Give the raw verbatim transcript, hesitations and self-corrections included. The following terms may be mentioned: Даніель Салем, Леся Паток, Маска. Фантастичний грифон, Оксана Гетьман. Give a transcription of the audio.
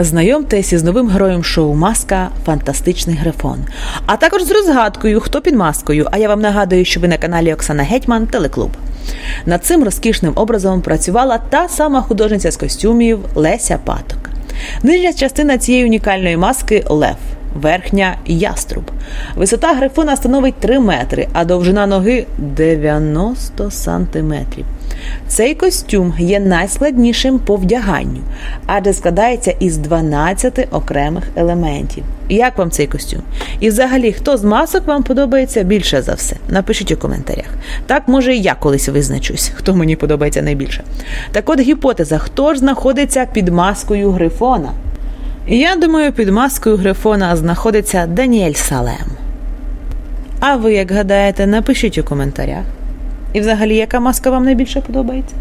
Знайомтесь із новим героєм шоу «Маска. Фантастичний грифон». А також з розгадкою, хто під маскою. А я вам нагадую, що ви на каналі Оксана Гетьман, телеклуб. Над цим розкішним образом працювала та сама художниця з костюмів Леся Паток. Нижня частина цієї унікальної маски – лев, верхня – яструб. Висота грифона становить три метри, а довжина ноги – дев'яносто сантиметрів. Цей костюм є найскладнішим по вдяганню, адже складається із дванадцяти окремих елементів. Як вам цей костюм? І взагалі, хто з масок вам подобається більше за все? Напишіть у коментарях. Так, може, і я колись визначусь, хто мені подобається найбільше. Так от гіпотеза, хто ж знаходиться під маскою грифона? Я думаю, під маскою грифона знаходиться Даніель Салем. А ви, як гадаєте, напишіть у коментарях. І взагалі, яка маска вам найбільше подобається?